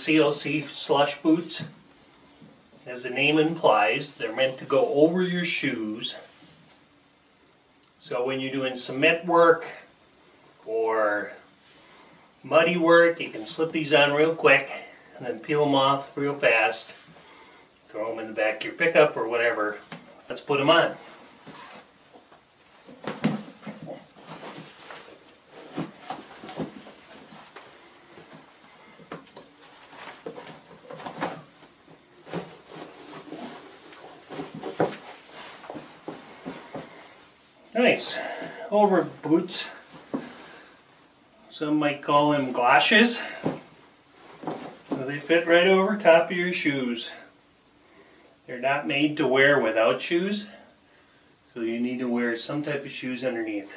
CLC slush boots. As the name implies, they're meant to go over your shoes. So when you're doing cement work or muddy work, you can slip these on real quick and then peel them off real fast. Throw them in the back of your pickup or whatever. Let's put them on. Nice. Over boots. Some might call them galoshes. They fit right over top of your shoes. They're not made to wear without shoes, so you need to wear some type of shoes underneath.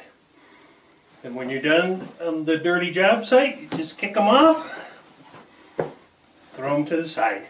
And when you're done on the dirty job site, you just kick them off, throw them to the side.